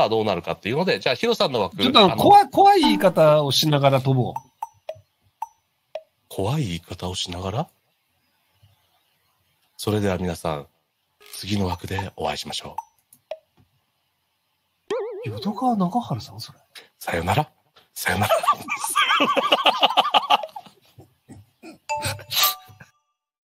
さあどうなるかっていうので、じゃあヒロさんの枠。ちょっと怖い言い方をしながら飛ぼう。怖い言い方をしながら？それでは皆さん、次の枠でお会いしましょう。淀川長春さん、それ。さよなら。さよなら。